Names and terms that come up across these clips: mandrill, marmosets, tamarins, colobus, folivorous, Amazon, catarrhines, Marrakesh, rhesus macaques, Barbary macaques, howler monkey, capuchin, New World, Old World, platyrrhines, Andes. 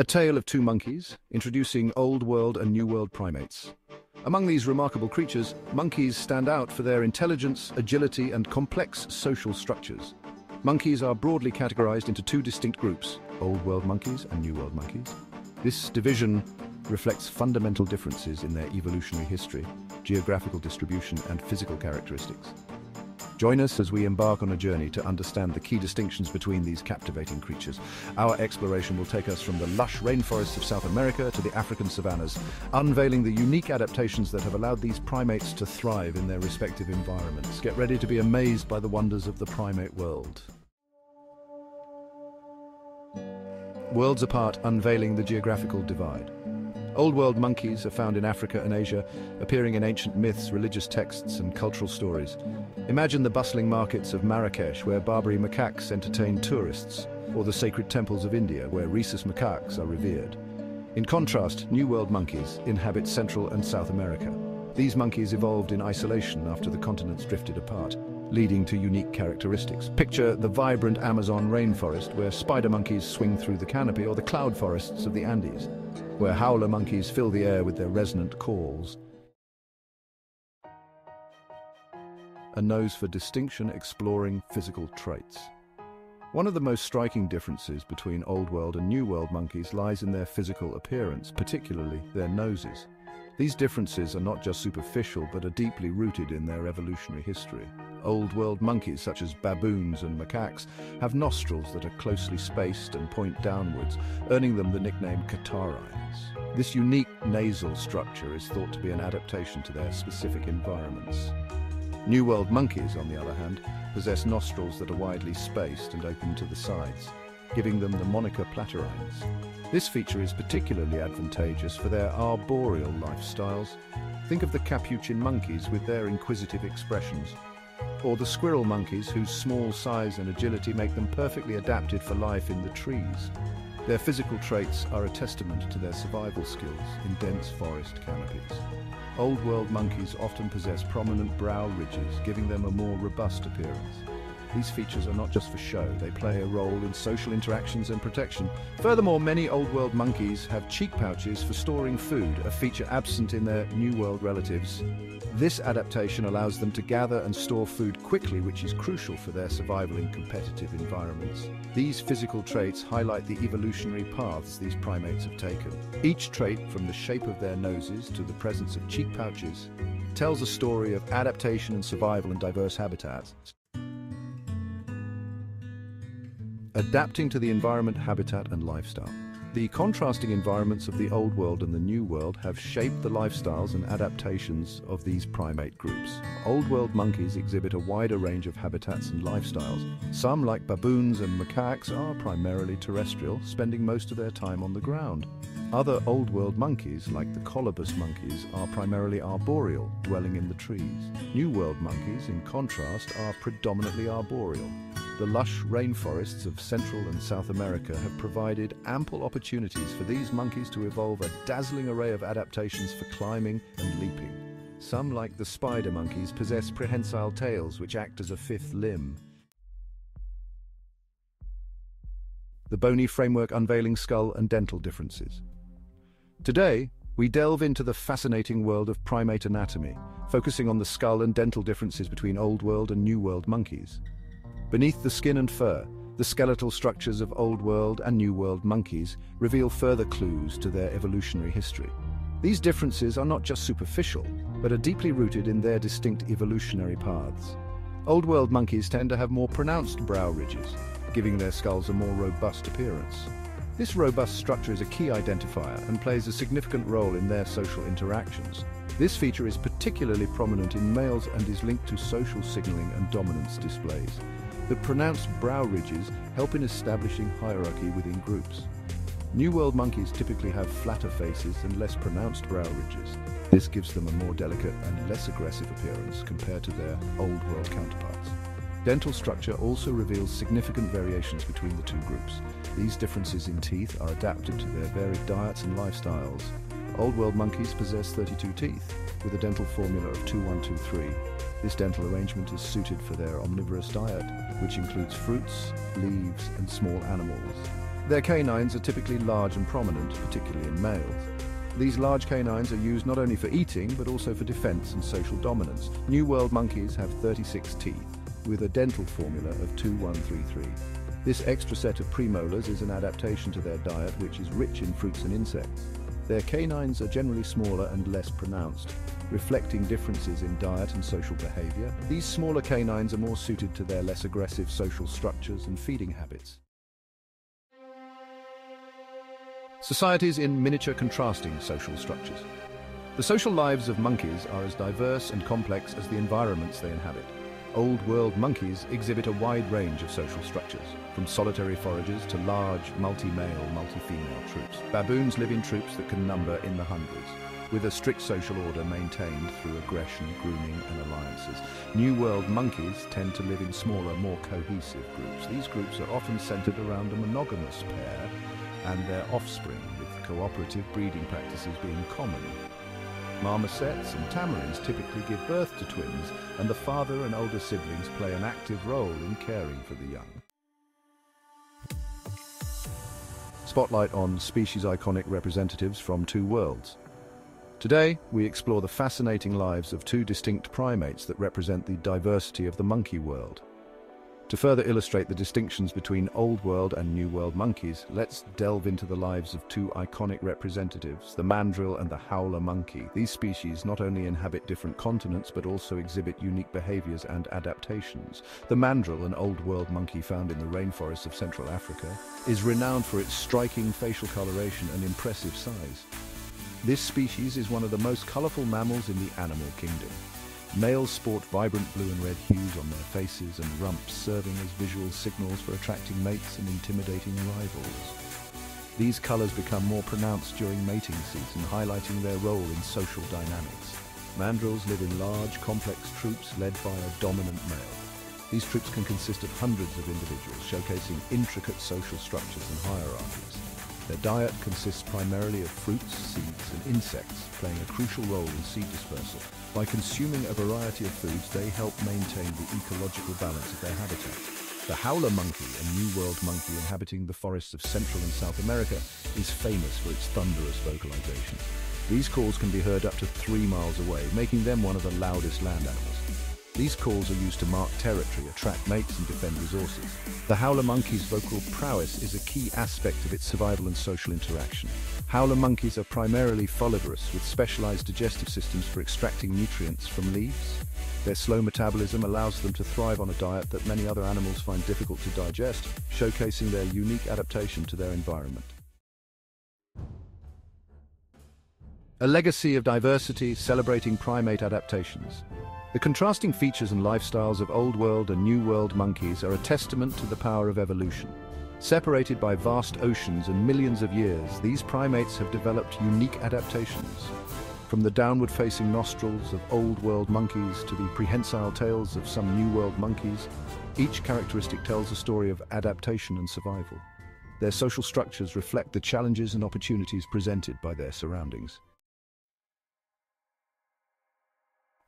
A tale of two monkeys, introducing Old World and New World primates. Among these remarkable creatures, monkeys stand out for their intelligence, agility, and complex social structures. Monkeys are broadly categorized into two distinct groups, Old World monkeys and New World monkeys. This division reflects fundamental differences in their evolutionary history, geographical distribution, and physical characteristics. Join us as we embark on a journey to understand the key distinctions between these captivating creatures. Our exploration will take us from the lush rainforests of South America to the African savannas, unveiling the unique adaptations that have allowed these primates to thrive in their respective environments. Get ready to be amazed by the wonders of the primate world. Worlds apart, unveiling the geographical divide. Old World monkeys are found in Africa and Asia, appearing in ancient myths, religious texts, and cultural stories. Imagine the bustling markets of Marrakesh, where Barbary macaques entertain tourists, or the sacred temples of India, where rhesus macaques are revered. In contrast, New World monkeys inhabit Central and South America. These monkeys evolved in isolation after the continents drifted apart, leading to unique characteristics. Picture the vibrant Amazon rainforest, where spider monkeys swing through the canopy, or the cloud forests of the Andes, where howler monkeys fill the air with their resonant calls. A nose for distinction, exploring physical traits. One of the most striking differences between Old World and New World monkeys lies in their physical appearance, particularly their noses. These differences are not just superficial, but are deeply rooted in their evolutionary history. Old World monkeys, such as baboons and macaques, have nostrils that are closely spaced and point downwards, earning them the nickname catarrhines. This unique nasal structure is thought to be an adaptation to their specific environments. New World monkeys, on the other hand, possess nostrils that are widely spaced and open to the sides, giving them the moniker platyrrhines. This feature is particularly advantageous for their arboreal lifestyles. Think of the capuchin monkeys with their inquisitive expressions, or the squirrel monkeys whose small size and agility make them perfectly adapted for life in the trees. Their physical traits are a testament to their survival skills in dense forest canopies. Old World monkeys often possess prominent brow ridges, giving them a more robust appearance. These features are not just for show, they play a role in social interactions and protection. Furthermore, many Old World monkeys have cheek pouches for storing food, a feature absent in their New World relatives. This adaptation allows them to gather and store food quickly, which is crucial for their survival in competitive environments. These physical traits highlight the evolutionary paths these primates have taken. Each trait, from the shape of their noses to the presence of cheek pouches, tells a story of adaptation and survival in diverse habitats. Adapting to the environment, habitat, and lifestyle. The contrasting environments of the Old World and the New World have shaped the lifestyles and adaptations of these primate groups. Old World monkeys exhibit a wider range of habitats and lifestyles. Some, like baboons and macaques, are primarily terrestrial, spending most of their time on the ground. Other Old World monkeys, like the colobus monkeys, are primarily arboreal, dwelling in the trees. New World monkeys, in contrast, are predominantly arboreal. The lush rainforests of Central and South America have provided ample opportunities for these monkeys to evolve a dazzling array of adaptations for climbing and leaping. Some, like the spider monkeys, possess prehensile tails which act as a fifth limb. The bony framework, unveiling skull and dental differences. Today, we delve into the fascinating world of primate anatomy, focusing on the skull and dental differences between Old World and New World monkeys. Beneath the skin and fur, the skeletal structures of Old World and New World monkeys reveal further clues to their evolutionary history. These differences are not just superficial, but are deeply rooted in their distinct evolutionary paths. Old World monkeys tend to have more pronounced brow ridges, giving their skulls a more robust appearance. This robust structure is a key identifier and plays a significant role in their social interactions. This feature is particularly prominent in males and is linked to social signaling and dominance displays. The pronounced brow ridges help in establishing hierarchy within groups. New World monkeys typically have flatter faces and less pronounced brow ridges. This gives them a more delicate and less aggressive appearance compared to their Old World counterparts. Dental structure also reveals significant variations between the two groups. These differences in teeth are adapted to their varied diets and lifestyles, Old World monkeys possess 32 teeth, with a dental formula of 2-1-2-3. This dental arrangement is suited for their omnivorous diet, which includes fruits, leaves, and small animals. Their canines are typically large and prominent, particularly in males. These large canines are used not only for eating, but also for defense and social dominance. New World monkeys have 36 teeth, with a dental formula of 2-1-3-3. This extra set of premolars is an adaptation to their diet, which is rich in fruits and insects. Their canines are generally smaller and less pronounced, reflecting differences in diet and social behavior. These smaller canines are more suited to their less aggressive social structures and feeding habits. Societies in miniature contrasting social structures. The social lives of monkeys are as diverse and complex as the environments they inhabit. Old World monkeys exhibit a wide range of social structures, from solitary foragers to large multi-male, multi-female troops. Baboons live in troops that can number in the hundreds, with a strict social order maintained through aggression, grooming, and alliances. New World monkeys tend to live in smaller, more cohesive groups. These groups are often centered around a monogamous pair and their offspring, with cooperative breeding practices being common. Marmosets and tamarins typically give birth to twins, and the father and older siblings play an active role in caring for the young. Spotlight on species-iconic representatives from two worlds. Today, we explore the fascinating lives of two distinct primates that represent the diversity of the monkey world. To further illustrate the distinctions between Old World and New World monkeys, let's delve into the lives of two iconic representatives, the mandrill and the howler monkey. These species not only inhabit different continents, but also exhibit unique behaviors and adaptations. The mandrill, an Old World monkey found in the rainforests of Central Africa, is renowned for its striking facial coloration and impressive size. This species is one of the most colorful mammals in the animal kingdom. Males sport vibrant blue and red hues on their faces and rumps, serving as visual signals for attracting mates and intimidating rivals. These colors become more pronounced during mating season, highlighting their role in social dynamics. Mandrills live in large, complex troops led by a dominant male. These troops can consist of hundreds of individuals, showcasing intricate social structures and hierarchies. Their diet consists primarily of fruits, seeds, and insects, playing a crucial role in seed dispersal. By consuming a variety of foods, they help maintain the ecological balance of their habitat. The howler monkey, a New World monkey inhabiting the forests of Central and South America, is famous for its thunderous vocalizations. These calls can be heard up to 3 miles away, making them one of the loudest land animals. These calls are used to mark territory, attract mates, and defend resources. The howler monkey's vocal prowess is a key aspect of its survival and social interaction. Howler monkeys are primarily folivorous, with specialized digestive systems for extracting nutrients from leaves. Their slow metabolism allows them to thrive on a diet that many other animals find difficult to digest, showcasing their unique adaptation to their environment. A legacy of diversity, celebrating primate adaptations. The contrasting features and lifestyles of Old World and New World monkeys are a testament to the power of evolution. Separated by vast oceans and millions of years, these primates have developed unique adaptations. From the downward-facing nostrils of Old World monkeys to the prehensile tails of some New World monkeys, each characteristic tells a story of adaptation and survival. Their social structures reflect the challenges and opportunities presented by their surroundings.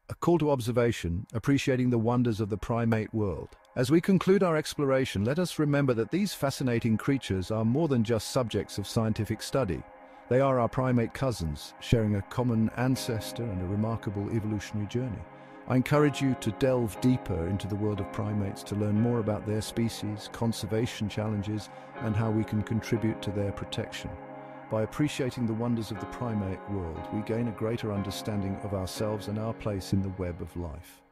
A call to observation, appreciating the wonders of the primate world. As we conclude our exploration, let us remember that these fascinating creatures are more than just subjects of scientific study. They are our primate cousins, sharing a common ancestor and a remarkable evolutionary journey. I encourage you to delve deeper into the world of primates to learn more about their species, conservation challenges, and how we can contribute to their protection. By appreciating the wonders of the primate world, we gain a greater understanding of ourselves and our place in the web of life.